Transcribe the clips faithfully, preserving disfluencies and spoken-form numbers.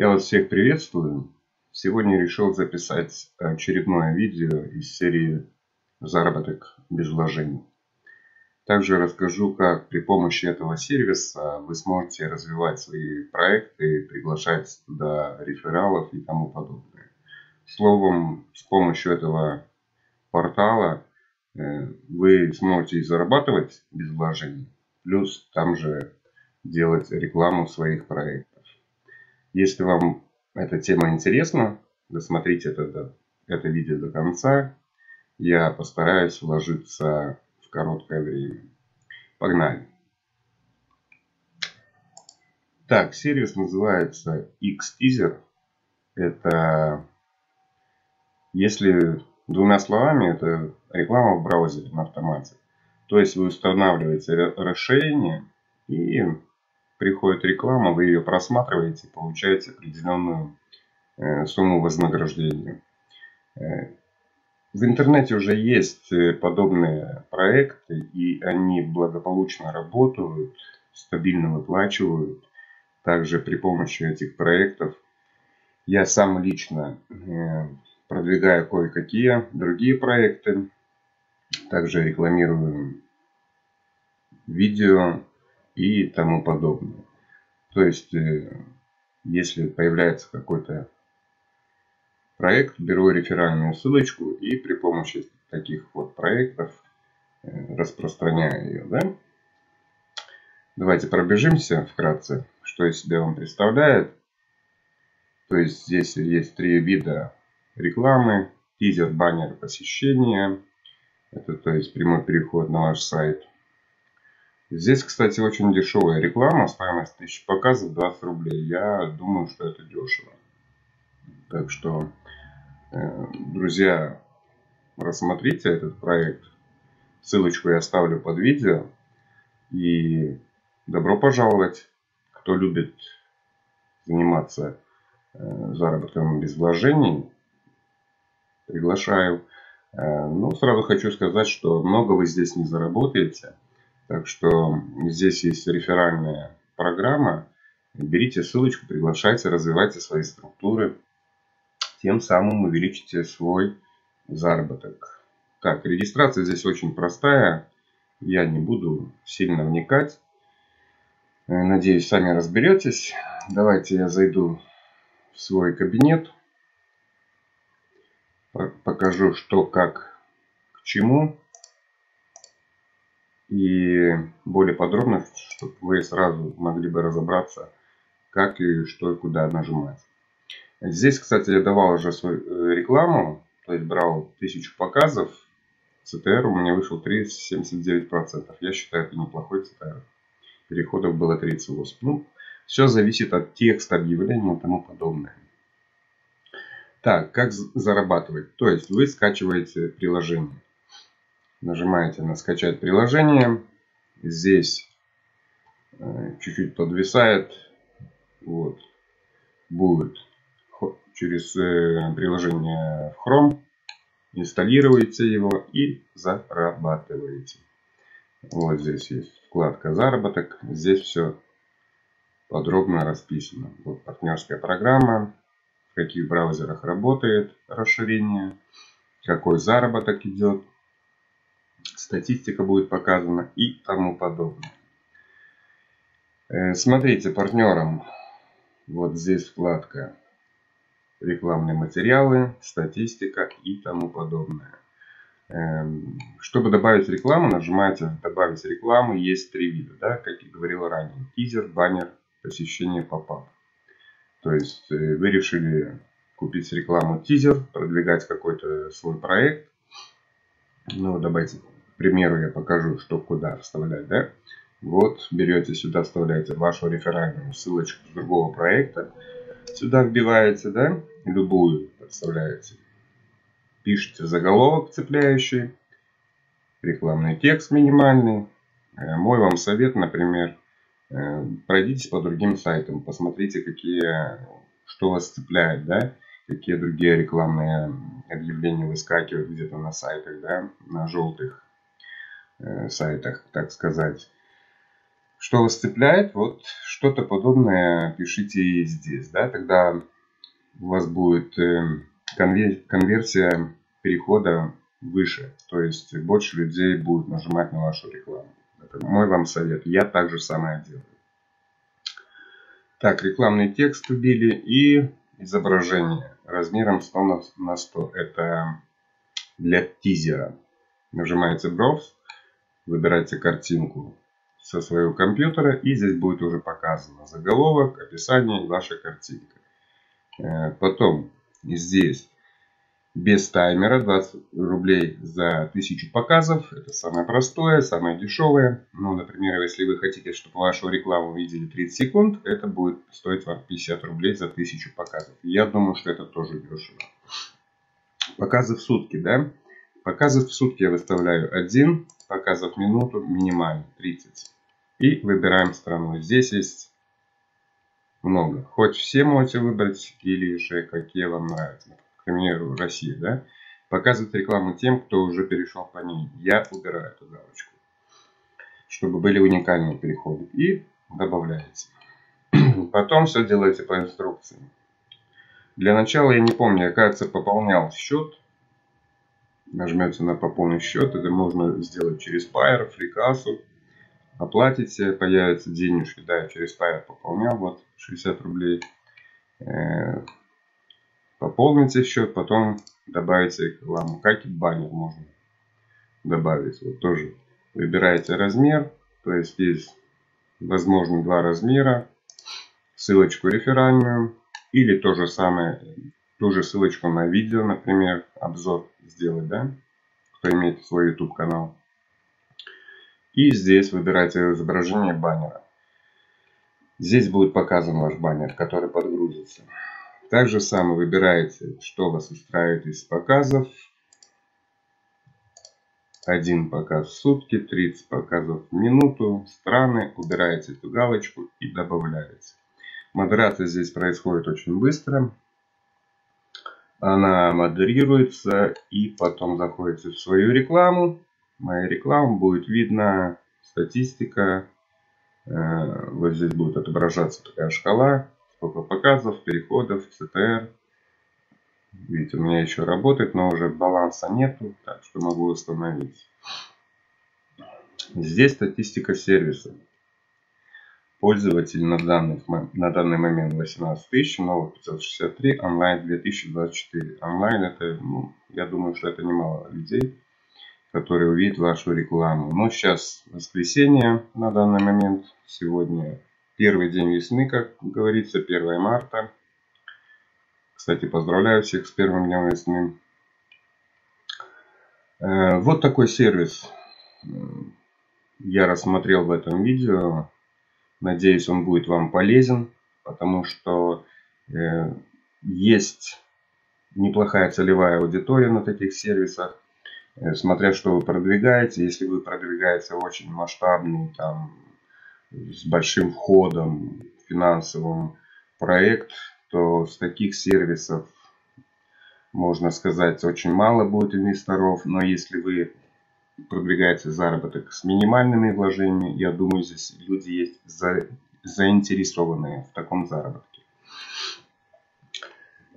Я вас всех приветствую. Сегодня решил записать очередное видео из серии «Заработок без вложений». Также расскажу, как при помощи этого сервиса вы сможете развивать свои проекты, приглашать туда рефералов и тому подобное. Словом, с помощью этого портала вы сможете и зарабатывать без вложений, плюс там же делать рекламу своих проектов. Если вам эта тема интересна, досмотрите это, это видео до конца. Я постараюсь вложиться в короткое время. Погнали! Так, сервис называется икс тизер. Это, если двумя словами, это реклама в браузере на автомате. То есть вы устанавливаете расширение и приходит реклама, вы ее просматриваете, получаете определенную сумму вознаграждения. В интернете уже есть подобные проекты, и они благополучно работают, стабильно выплачивают. Также при помощи этих проектов я сам лично продвигаю кое-какие другие проекты. Также рекламирую видео и тому подобное. То есть, если появляется какой-то проект, беру реферальную ссылочку и при помощи таких вот проектов распространяю ее. Да? Давайте пробежимся вкратце, что из себя он представляет. То есть, здесь есть три вида рекламы. Тизер, баннер, посещение. Это, то есть, прямой переход на ваш сайт. Здесь, кстати, очень дешевая реклама. Стоимость тысячи показов двадцать рублей. Я думаю, что это дешево. Так что, друзья, рассмотрите этот проект. Ссылочку я оставлю под видео. И добро пожаловать, кто любит заниматься заработком без вложений. Приглашаю. Но сразу хочу сказать, что много вы здесь не заработаете. Так что здесь есть реферальная программа. Берите ссылочку, приглашайте, развивайте свои структуры. Тем самым увеличите свой заработок. Так, регистрация здесь очень простая. Я не буду сильно вникать. Надеюсь, сами разберетесь. Давайте я зайду в свой кабинет. Покажу, что, как, к чему. И более подробно, чтобы вы сразу могли бы разобраться, как и что и куда нажимать. Здесь, кстати, я давал уже свою рекламу. То есть брал тысячу показов. си ти ар у меня вышел три целых семьдесят девять сотых процента. Я считаю, это неплохой си ти ар. Переходов было тридцать восемь. Ну, все зависит от текста, объявления и тому подобное. Так, как зарабатывать? То есть вы скачиваете приложение. Нажимаете на скачать приложение. Здесь чуть-чуть подвисает. Вот. Будет через приложение Chrome. Инсталируете его и зарабатываете. Вот здесь есть вкладка «Заработок». Здесь все подробно расписано. Вот партнерская программа. В каких браузерах работает расширение. Какой заработок идет. Статистика будет показана и тому подобное. Смотрите, партнерам. Вот здесь вкладка рекламные материалы, статистика и тому подобное. Чтобы добавить рекламу, нажимаете «Добавить рекламу». Есть три вида, да, как я говорил ранее. Тизер, баннер, посещение, попап. То есть вы решили купить рекламу тизер, продвигать какой-то свой проект. Ну, давайте, к примеру, я покажу, что куда вставлять, да? Вот, берете сюда, вставляете вашу реферальную ссылочку с другого проекта. Сюда вбиваете, да? Любую подставляете. Пишите заголовок цепляющий. Рекламный текст минимальный. Мой вам совет, например, пройдитесь по другим сайтам. Посмотрите, какие, что вас цепляет, да? Какие другие рекламные объявления выскакивают где-то на сайтах, да, на желтых э, сайтах, так сказать. Что вас цепляет, вот что-то подобное пишите и здесь. Да? Тогда у вас будет конверсия перехода выше. То есть больше людей будут нажимать на вашу рекламу. Это мой вам совет. Я так же самое делаю. Так, рекламный текст убили и изображение размером сто на сто. Это для тизера. Нажимаете Browse, выбираете картинку со своего компьютера, и здесь будет уже показано заголовок, описание, ваша картинка. Потом здесь без таймера двадцать рублей за тысячу показов. Это самое простое, самое дешевое. Ну, например, если вы хотите, чтобы вашу рекламу видели тридцать секунд, это будет стоить вам пятьдесят рублей за тысячу показов. Я думаю, что это тоже дешево. Показы в сутки, да? Показы в сутки я выставляю один, показов в минуту минимально тридцать. И выбираем страну. Здесь есть много. Хоть все можете выбрать, или же какие вам нравятся. К примеру, Россия, да? Показывать рекламу тем, кто уже перешел по ней. Я убираю эту галочку, чтобы были уникальные переходы. И добавляете. Потом все делаете по инструкции. Для начала, я не помню, я, кажется, пополнял счет. Нажмете на пополнить счет. Это можно сделать через Payeer, фрикассу. Оплатите, появятся денежки. Да, я через Payeer пополнял. Вот, шестьдесят рублей. Пополните счет, потом добавите рекламу. Как и баннер можно добавить. Вот тоже выбираете размер. То есть здесь возможно два размера. Ссылочку реферальную. Или то же самое, ту же ссылочку на видео, например, обзор сделать, да? Кто имеет свой YouTube канал. И здесь выбирайте изображение баннера. Здесь будет показан ваш баннер, который подгрузится. Также самое выбираете, что вас устраивает из показов. Один показ в сутки, тридцать показов в минуту, страны. Убираете эту галочку и добавляете. Модерация здесь происходит очень быстро. Она модерируется, и потом заходите в свою рекламу. Моя реклама будет видна, статистика. Вот здесь будет отображаться такая шкала. Сколько показов, переходов, си ти ар. Видите, у меня еще работает, но уже баланса нету, так что могу остановить. Здесь статистика сервиса. Пользователь на данный, на данный момент восемнадцать тысяч, новых пятьсот шестьдесят три, онлайн две тысячи двадцать четыре. Онлайн это, ну, я думаю, что это немало людей, которые увидят вашу рекламу. Но сейчас воскресенье на данный момент. Сегодня первый день весны, как говорится, первое марта. Кстати, поздравляю всех с первым днем весны. Вот такой сервис я рассмотрел в этом видео. Надеюсь, он будет вам полезен, потому что э, есть неплохая целевая аудитория на таких сервисах, э, смотря что вы продвигаете. Если вы продвигаете очень масштабный, там, с большим входом, финансовым проект, то с таких сервисов, можно сказать, очень мало будет инвесторов. Но если вы продвигается заработок с минимальными вложениями, я думаю, здесь люди есть за, заинтересованные в таком заработке.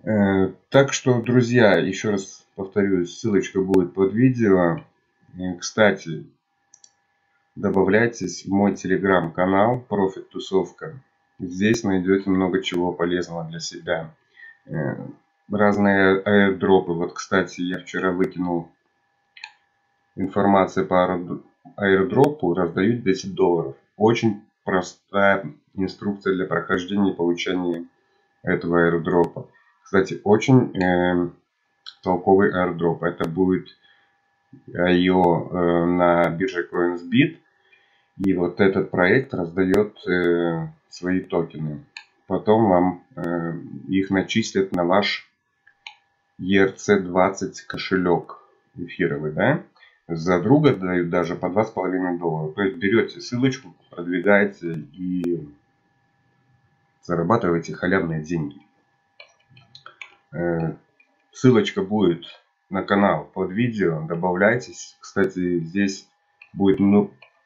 Э, так что, друзья, еще раз повторюсь, ссылочка будет под видео. И, кстати, добавляйтесь в мой телеграм-канал Профит Тусовка. Здесь найдете много чего полезного для себя. Э, разные аирдропы. Вот, кстати, я вчера выкинул информация по аирдропу, раздают десять долларов. Очень простая инструкция для прохождения и получения этого аирдропа. Кстати, очень э, толковый аирдроп. Это будет ай о э, на бирже Coinsbit. И вот этот проект раздает э, свои токены. Потом вам э, их начислят на ваш и эр си двадцать кошелек эфировый, да? За друга дают даже по два с половиной доллара. То есть берете ссылочку, продвигаете и зарабатываете халявные деньги. Ссылочка будет на канал под видео. Добавляйтесь. Кстати, здесь будет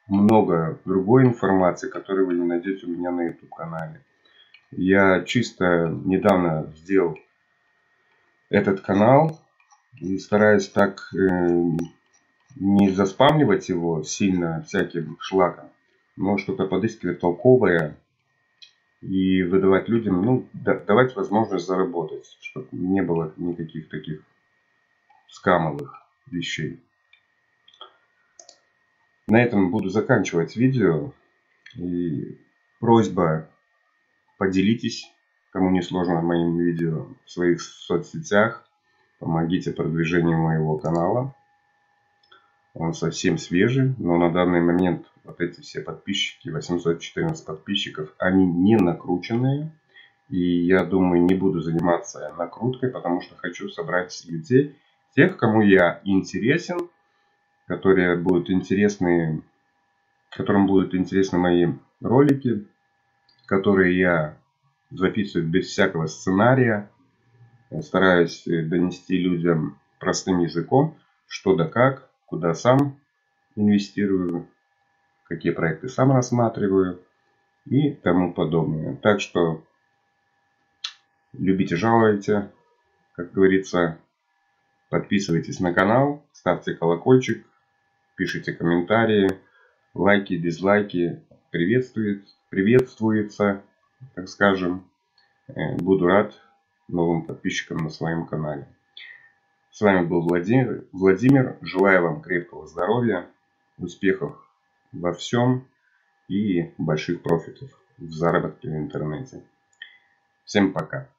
много другой информации, которую вы не найдете у меня на YouTube-канале. Я чисто недавно сделал этот канал и стараюсь так э, не заспамливать его сильно всяким шлаком, но что-то подыскивать толковое и выдавать людям, ну, да, давать возможность заработать, чтобы не было никаких таких скамовых вещей. На этом буду заканчивать видео. И просьба, поделитесь, кому не сложно, моим видео в своих соцсетях. Помогите продвижению моего канала. Он совсем свежий, но на данный момент вот эти все подписчики, восемьсот четырнадцать подписчиков, они не накрученные. И я думаю, не буду заниматься накруткой, потому что хочу собрать людей, тех, кому я интересен, которые будут интересны, которым будут интересны мои ролики, которые я записываю без всякого сценария. Стараюсь донести людям простым языком, что да как, куда сам инвестирую, какие проекты сам рассматриваю и тому подобное. Так что любите, жалуйте, как говорится. Подписывайтесь на канал, ставьте колокольчик, пишите комментарии, лайки, дизлайки приветствует, приветствуется, так скажем. Буду рад новым подписчикам на своем канале. С вами был Владимир. Владимир. Желаю вам крепкого здоровья, успехов во всем и больших профитов в заработке в интернете. Всем пока.